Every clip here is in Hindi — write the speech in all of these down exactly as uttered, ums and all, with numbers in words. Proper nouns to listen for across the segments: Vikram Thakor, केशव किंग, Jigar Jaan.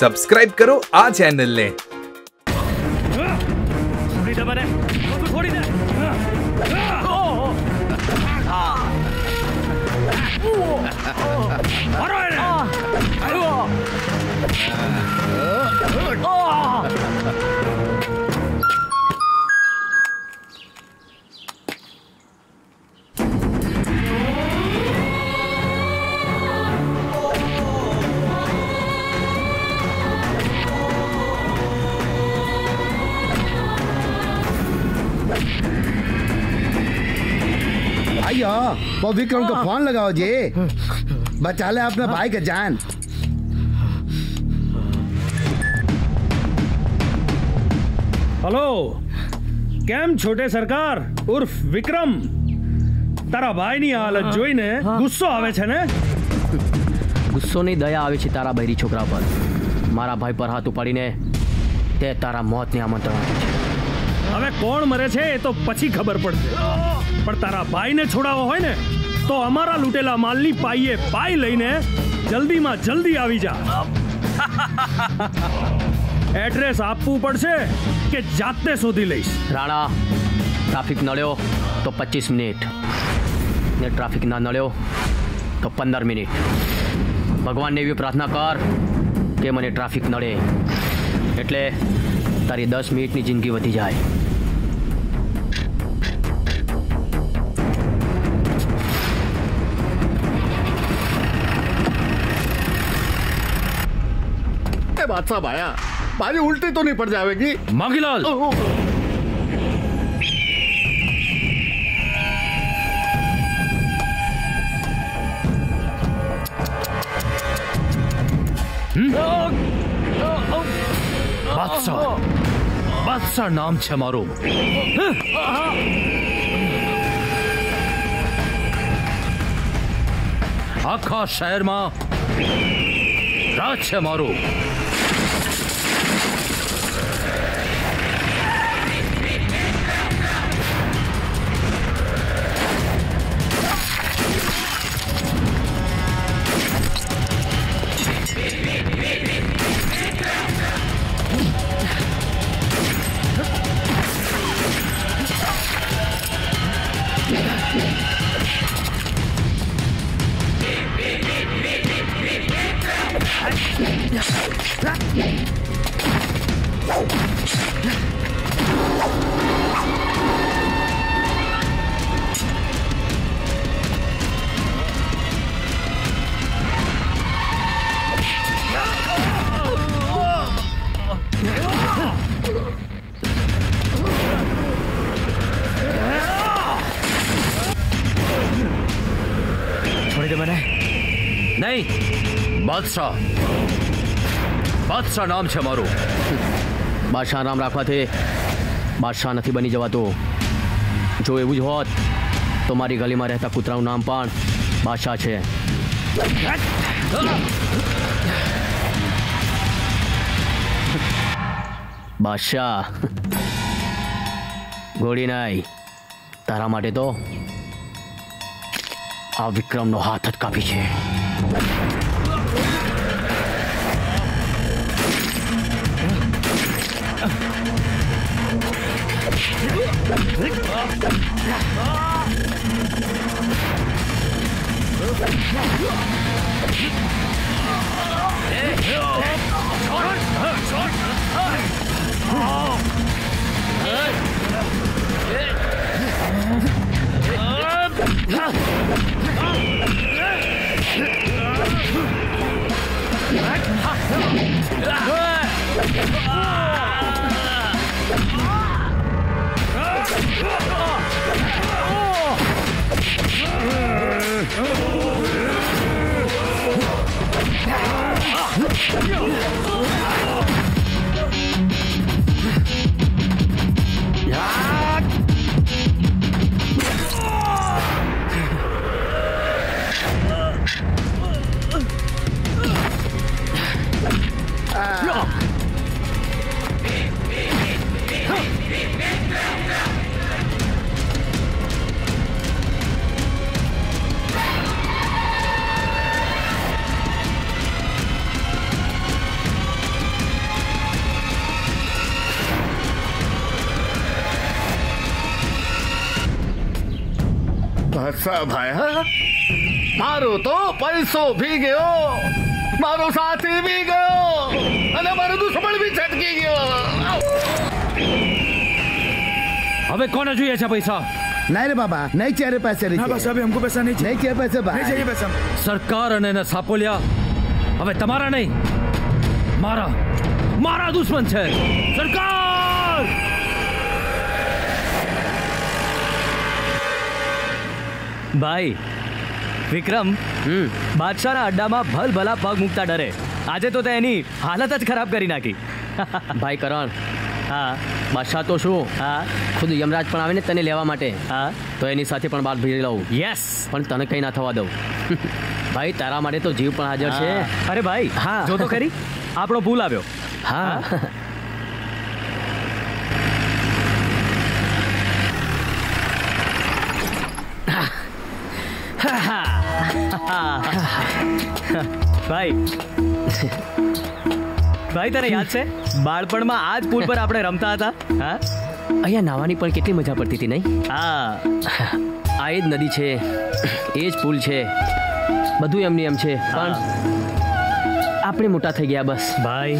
सब्सक्राइब करो आ चैनल ने। विक्रम को फोन लगाओ जी, बचा ले अपने भाई का जान। हेलो, केम छोटे सरकार उर्फ विक्रम, तारा भाई नहीं हालत जोई ने गुस्सो आवे छे ने? गुस्सो नहीं, दया आवे छे तारा बहरी छोकरा पर। मारा भाई पर हाथ उपाड़ी ने ते तारा मौत ने आमंत्रण आप्युं छे। हवे कोण मरे छे तो पछी खबर पड़शे, पर तारा भाई ने छोड़ावो होय ने तो हमारा लूटेला मालनी पाईए पाई लईने जल्दी मां जल्दी आवी जा। एड्रेस आपवू पड़शे के जाते शोधी लईश? राणा, ट्राफिक नळ्यो तो पच्चीस मिनिट ने ट्राफिक ना नळ्यो तो पंदर मिनिट। भगवान ने भी प्रार्थना कर के मने ट्राफिक नळे एटले तारी दस मिनिट नी जिंदगी वधी जाए। बादशाह भाया, भाई उल्टी तो नहीं पड़ जाएगी? मांगीलाल, बादशाह बादशाह नाम छे मारो। आखा शहर मां राज छे मारो। बादशाह बादशाह नाम छे मारो। बादशाह नाम राखवा थे बादशाह नहीं बनी जवा तो। जो एवं होत तो मारी गली में रहता कुतरानु नाम पण बादशाह छे। बादशाह गोड़ी नहीं, तारा माटे तो आ विक्रम नो हाथ ज काफी छे। सब है। मारो तो पैसों भी गयो, मारो साथी भी गयो, अरे मारो दुश्मन भी छटकी गयो। अबे कौन है जो ऐसा पैसा? नहीं रे बाबा, नहीं चाहिए पैसे। ना बस अभी हमको पैसा नहीं चाहिए, नहीं चाहिए पैसे, नहीं चाहिए पैसा। सरकार ने ना सापो लिया, अबे तुम्हारा नहीं, मारा मारा दुश्मन है सरकार। भाई विक्रम, बादशाह अड्डा में भल भला पग मुकता डरे, आज तो तेनी हालत ज खराब करी नाखी। भाई करण, हाँ बादशाह तो शू, हाँ खुद यमराज पण आवे ने तने लेवा माटे, हाँ तो एनी साथे पण बात भीड़ लाऊ। यस, पण तने कई ना थवा दऊ। भाई तारा माटे तो जीव पण हाजर छे। अरे भाई, हाँ जो तो करी आपणो भूल आव्यो। हाँ भाई भाई तने याद छे बाळपण में आज पूल पर आपणे रमता हता। हाँ अहींया नावानी पण केटली मजा पड़ती थी, नहीं? हाँ आ एज नदी छे, एज पूल छे, बधुं एमनी एम छे, पण आपणे मोटा थई गया बस। भाई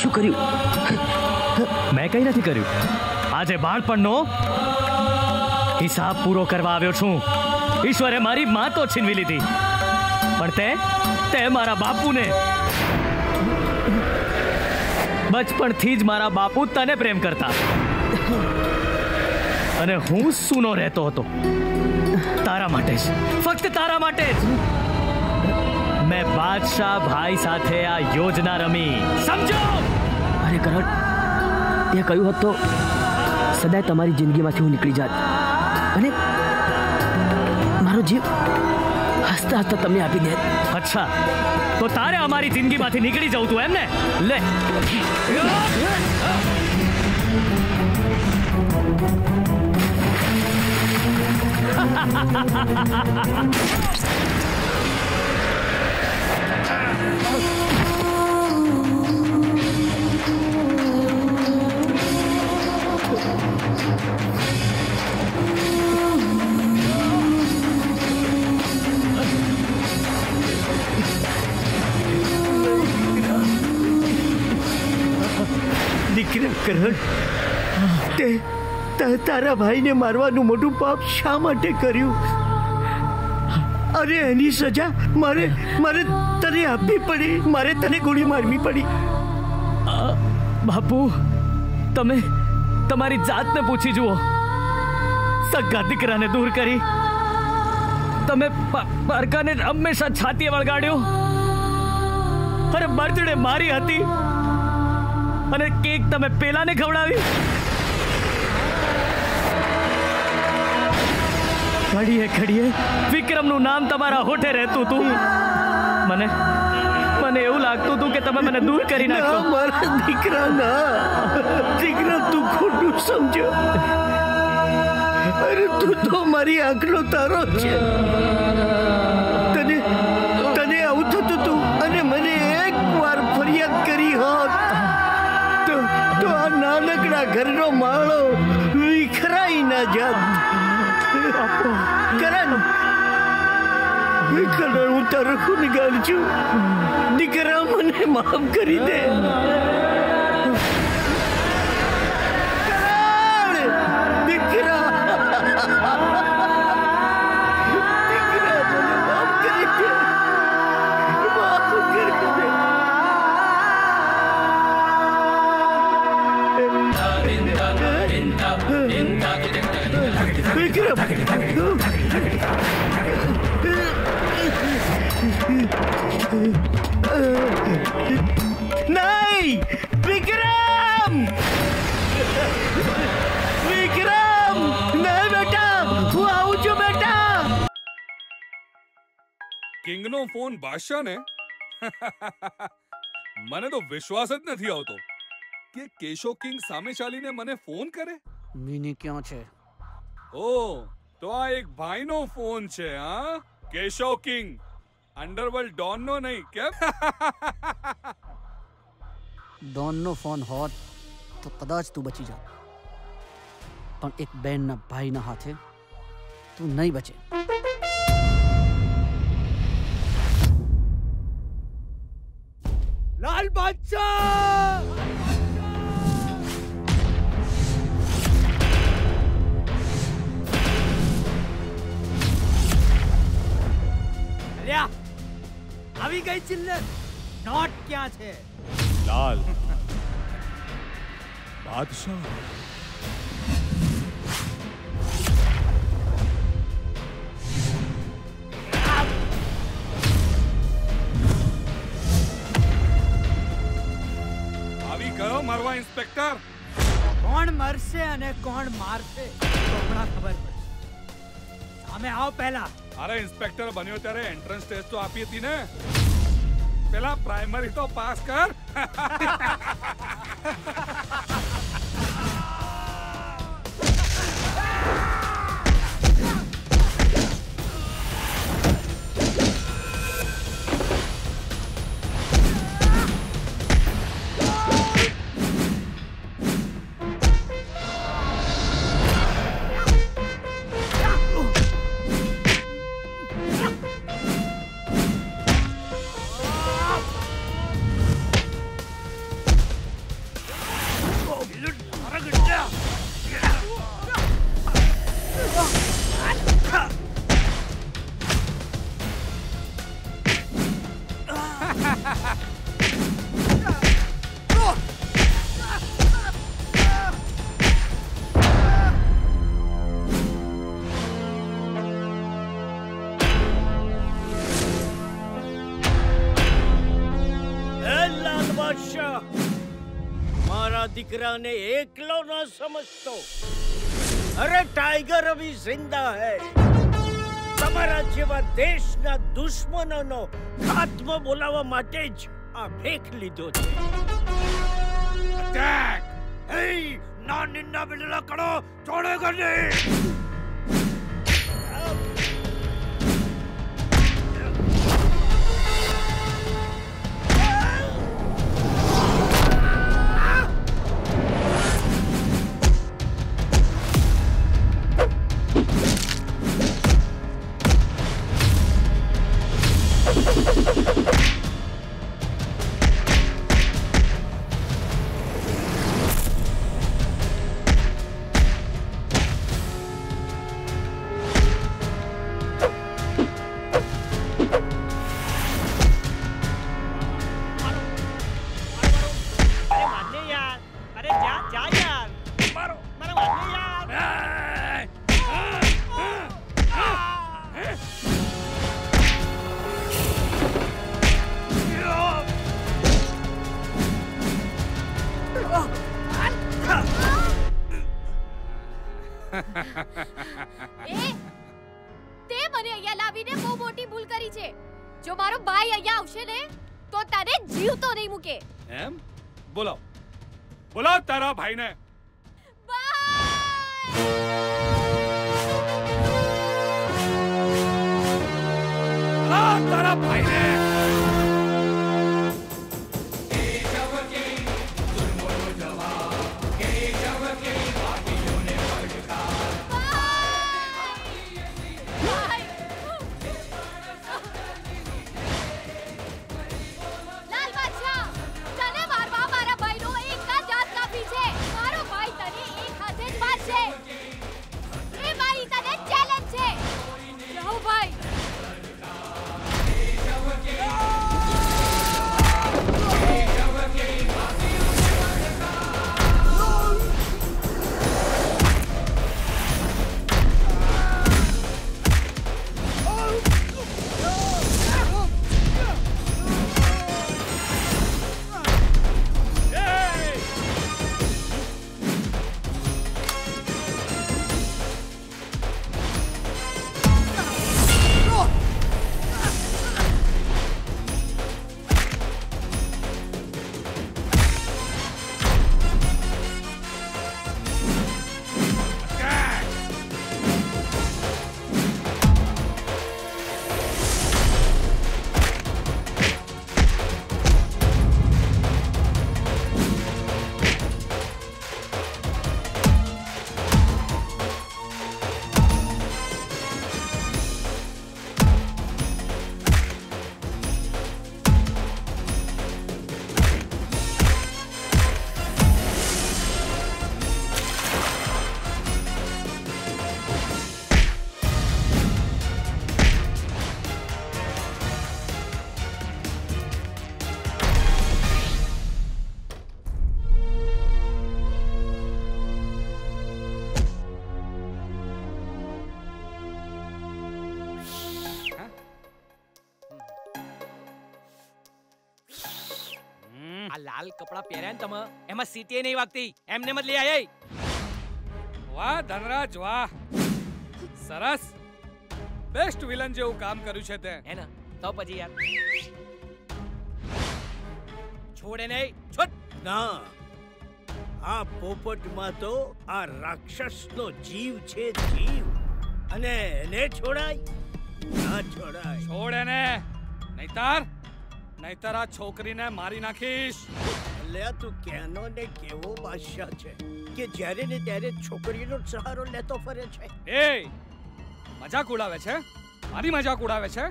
શું કર્યું? મેં કંઈ નથી કર્યું। આજે બાળપણનો હિસાબ પૂરો કરવા આવ્યો છું। ઈશ્વરે મારી માં તો છીનવી લીધી, પણ તે તે મારા બાપુને, બચપણથી જ મારા બાપુ તને પ્રેમ કરતા અને હું સૂનો રહેતો હતો, તારા માટે જ, ફક્ત તારા માટે જ। मैं बादशाह भाई साथे आ योजना रमी, समझो? अरे करण, ये कयूं होत तो सदाय तमारी जिंदगी में हूँ निकली जात, अने मारो जीव हसता हसता तमने आपी देत। अच्छा तो तारे अमारी जिंदगी में निकली जाऊँ तू एम ने? ले દીકરા કરણ, તે તારા ભાઈને મારવાનું મોટું પાપ શા માટે કર્યું? अरे एनी सजा मारे मारे तने आपी पड़ी, मारे तने गोली मारवी पड़ी। बापू तमे तमारी जात ने पूछी जुओ, सगा दीकरा ने दूर करी, तमे पारका ने हमेशा छाती वळगाड्यो, अरे बर्थडे मारी हती अने केक तमे पेला ने खवडावी, खड़ीए खड़ीए विक्रम नु नाम तमारा होठे रहतुं तुं, मने मने एवुं लागतुं तुं के तमे मने दूर करी नाखो। ना मारा दीकरा, ना दीकरा, तू खोटुं समझो। अरे तू तो मारी आंखनो तारो छे, तने तने आउं थतुं तुं अने मने एक वार फरियाद करी होत तो तो आ नानकड़ा घरनो माळो विखराई ना जात। करण करण, हूँ तारो गुनहगार छू, दीकरा मने माफ करी दे। करण दीकरा, दीकरा मने माफ करी दे, माफ करी दे। नहीं विक्रम, विक्रम नहीं बेटा, तू आऊ जो बेटा। किंगनो फोन बादशाह ने मने तो विश्वास ज नहीं आवतो के केशो किंग सामेचाली ने मने फोन करे। मीने क्यों छे? ओ तो आ एक भाई नो फोन छे। हाँ केशव किंग अंडरवर्ल्ड डॉन नो नहीं क्या? डॉन नो फोन होत तो कदाच तू बची जा, पर एक बहन ना भाई ना हाथे तू नहीं बचे। लाल बादशाह अभी गई चिल्लर नॉट क्या छे लाल बादशाह अभी करो मरवा इंस्पेक्टर कौन मरसे अने कौन मारसे तो बड़ा खबर हमें आओ पहला। अरे इंस्पेक्टर बनियो तेरे एंट्रेंस टेस्ट तो आप ही थी ने, पहला प्राइमरी तो पास कर। मारा दिकरा ने एकलो ना समझतो। अरे टाइगर अभी जिंदा है। તમારા જેવા દેશના દુશ્મનોનો ખાત્મો બોલાવવા માટે જ આ ભેખ લીધો છે। અટેક! એ ના નિંદા બિલલા કરો છોડેગા નહીં। એ તે મને અહીંયા લાવીને બહુ મોટી ભૂલ કરી છે। જો મારો ભાઈ અહીંયા આવશે ને તો તને જીવતો નહીં મૂકે। એમ બોલો બોલો તારા ભાઈને બાય। આ તારા ભાઈને भाई। लाल कपड़ा पहरा तम एम सीटी नहीं वागती एमने मत ले आए। वाह धनराज वाह सरस बेस्ट विलन जेवू काम करू छे ते है ना। तो पछी यार छोड़े नहीं छोड़ ना आ पोपट में तो आ राक्षस नो जीव छे जीव अने ने छोड़ाय ना छोड़ाय छोड़े ने नहीतर नहीतर आ छोकरी ने मारी नाखीश। ले तू केनो ने केवो बादशाह छे के जारे ने त्यारे छोकरी नो सहारो लेतो फरे छे। ए मजाक उड़ावे छे मारी मजाक उड़ावे छे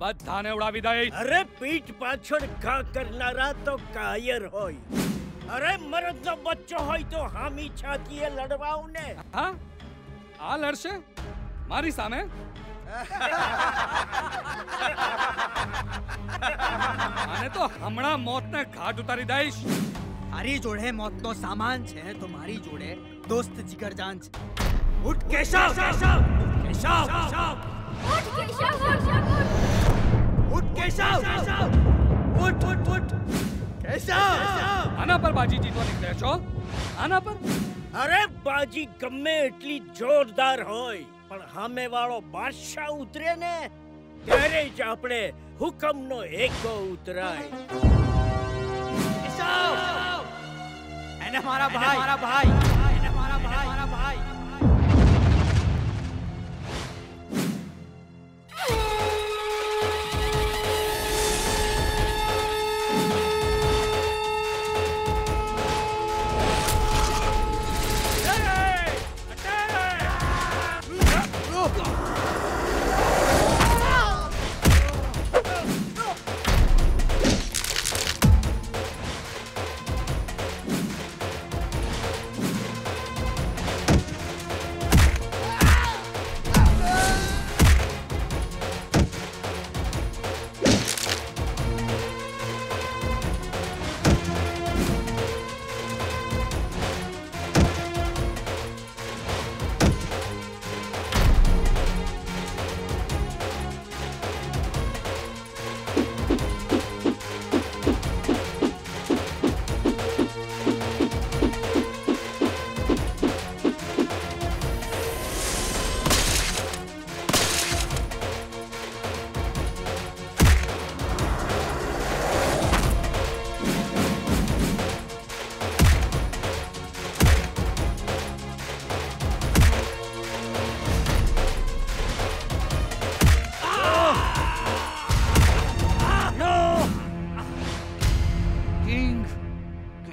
बधाने उड़ावी दई। अरे पीठ पाछड़ का करनारा तो कायर होय। अरे मरद नो बच्चो होय तो हामी छाती ए लड़वाऊ ने हां आ लड़से मारी सामे। आने तो हमणा मौत ने घाट उतारी दईश। तारी जोड़े मौत नो सामान छे तो मारी जोड़े दोस्त जिगर जान छे। उठ केशव केशव केशव उठ केशव उठ केशव उठ उठ उठ केशव आना पर बाजी जीतवा निकले छो आना पर। अरे बाजी गम्मे इतनी जोरदार होय पण हामे वाळो बादशाह उतरे ने त्यारे ज आपणे हुकम नो एको उतराय। केशव एने मारा भाई मारा भाई एने मारा भाई मारा भाई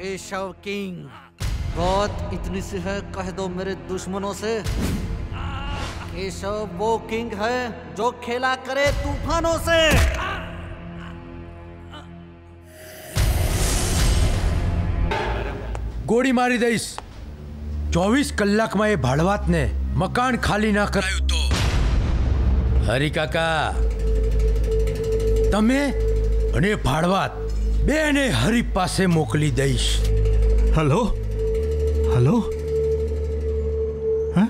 केशव किंग बात इतनी सी है कह दो मेरे दुश्मनों से केशव वो किंग है जो खेला करे तूफानों से। गोड़ी मारी दईस चौबीस कलाक में ये भाड़वात ने मकान खाली ना करायु तो हरी काका तमे अने भाड़वात बेने हरी पासे मोकली दईश। हेलो हेलो हाँ?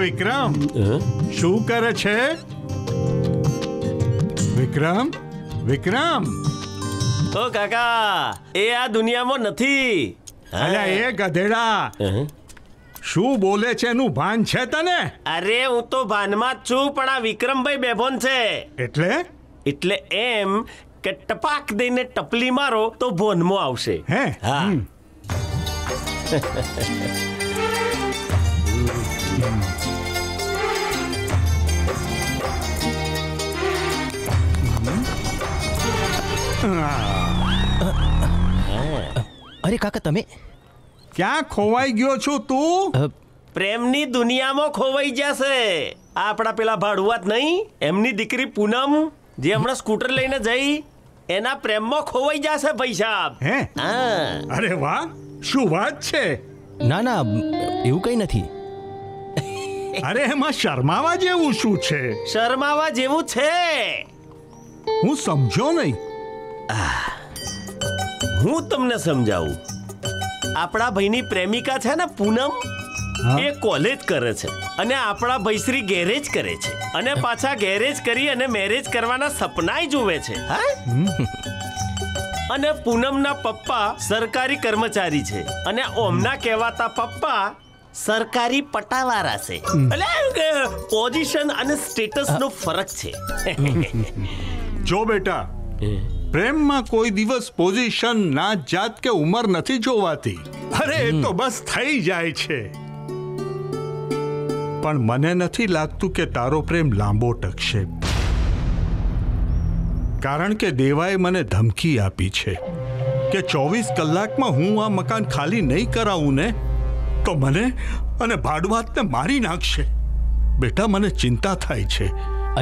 विक्रम शू करे छे? विक्रम विक्रम ओ काका ए आ दुनिया में नथी। अरे ए गधेड़ा शू बोले छे नु भान छे तने? अरे हूँ तो भान में छू पण आ विक्रम भाई बेभोन छे एटले एटले एम के टपाक दईने टपली मारो तो भोनमो आवशे हे हां। अरे काका तमे क्या खोवाई गयो छो तू? प्रेमनी दुनिया में खोवाई जासे આપણા પેલા ભાડુઆત નહીં, એમની દીકરી પૂનમ જે હમણાં સ્કૂટર લઈને જઈ, એના પ્રેમમાં ખોવાઈ જશે ભાઈ સાહેબ. હે? હા. અરે વાહ, શું વાત છે. ના ના, એવું કંઈ નથી. અરે એમાં શરમાવા જેવું શું છે? શરમાવા જેવું છે હું સમજો નહીં. હું તમને સમજાવું. આપણા ભાઈની પ્રેમિકા છે ને પૂનમ, એ કોલેજ કરે છે અને આપણા ભાઈશ્રી ગેરેજ કરે છે અને પાછા ગેરેજ કરી અને મેરેજ કરવાના સપનાય જોવે છે. અને પૂનમના પપ્પા સરકારી કર્મચારી છે અને ઓમના કહેવાતા પપ્પા સરકારી પટાવાળા છે. એટલે પોઝિશન અને સ્ટેટસનો ફરક છે. જો બેટા, પ્રેમમાં કોઈ દિવસ પોઝિશન, ના જાત કે ઉંમર નથી જોવાતી. અરે એ તો બસ થઈ જાય છે. પણ મને નથી લાગતું કે તારો પ્રેમ લાંબો ટકશે, કારણ કે દેવાએ મને ધમકી આપી છે કે ચોવીસ કલાકમાં હું આ મકાન ખાલી નહીં કરાવું ને તો મને અને ભાડુઆતને મારી નાખશે. બેટા, મને ચિંતા થાય છે.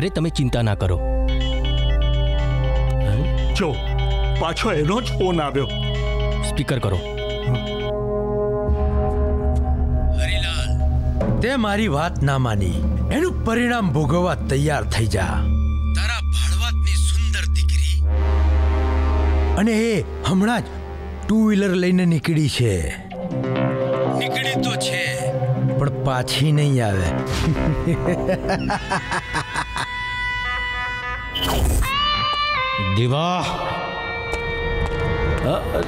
અરે તમે ચિંતા ના કરો. જો પાછો એનો જ ફોન આવ્યો. સ્પીકર કરો. હરીલાલ, તે મારી વાત ના માની, એનું પરિણામ ભોગવવા તૈયાર થઈ જા. તારા ભાડવાતની સુંદર દીકરી અને એ હમણાં જ ટુ વ્હીલર લઈને નીકળી છે. નીકળી તો છે પણ પાછી નહીં આવે. દેવા, અરે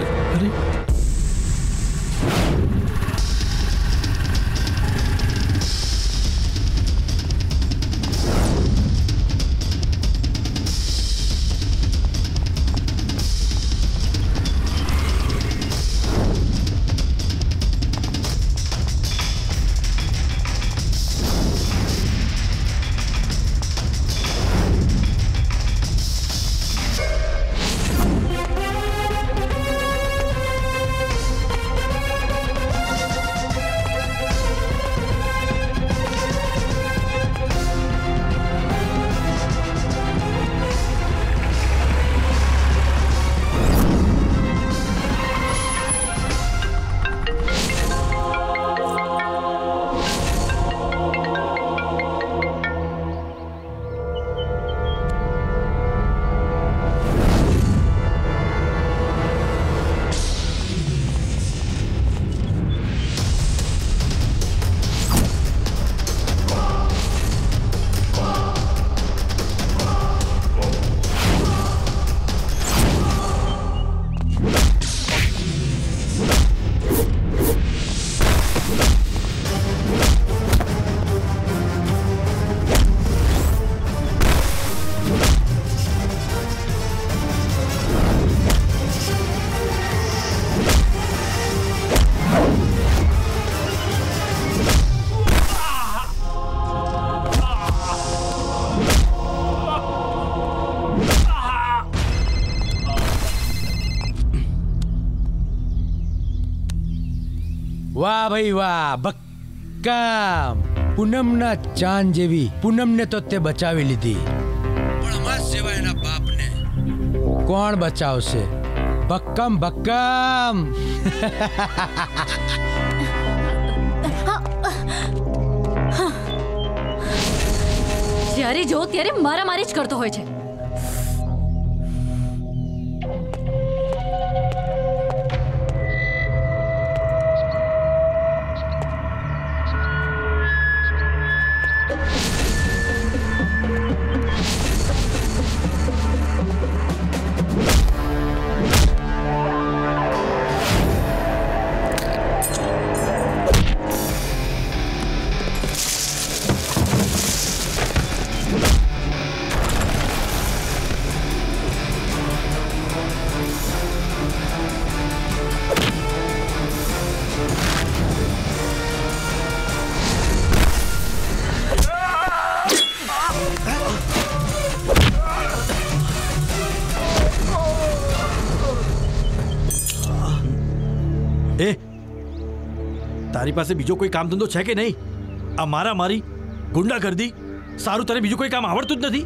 વાહ ભાઈ વાહ, બક્કામ. પૂનમના ચાંદ જેવી પૂનમને તો તે બચાવી લીધી, પણ માસ જેવા એના બાપને કોણ બચાવશે? બક્કામ બક્કામ. જ્યારે જો ત્યારે મારા મારી જ કરતો હોય છે. તારી પાસે બીજો કોઈ કામ ધંધો છે કે નહીં? આ મારા મારી ગુંડા કરી દી સારું તને બીજું કોઈ કામ આવડતું જ નથી.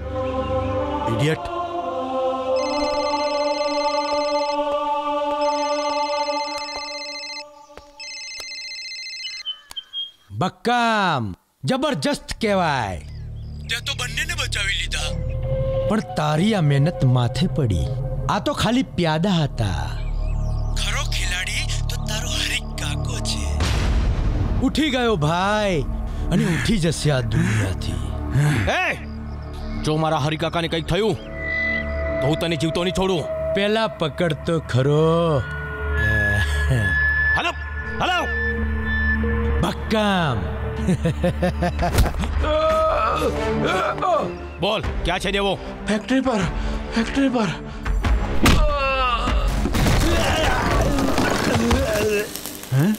ઇડિયટ. બક્કામ જબરજસ્ત કહેવાય. તે તો બંનેને બચાવી લીધા. પણ તારી આ મહેનત માથે પડી. આ તો ખાલી પ્યાદા હતા. ખરો ખેલાડી તો તારો હરીક કાકો છે. ઉઠી ગયો ભાઈ અને ઉઠી જશે આ દુનિયાથી. એ જો મારા હરિકાકાને કંઈક થયું તો હું તને જીવતો નહીં છોડું. પહેલા પકડ તો ખરો. હલો હલો બક્કામ. बोल क्या चाहिए वो? फैक्ट्री पर फैक्ट्री पर हैं?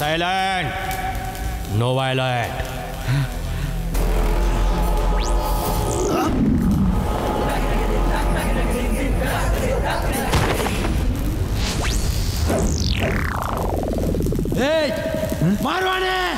Silent no violent. मारवाने Oh!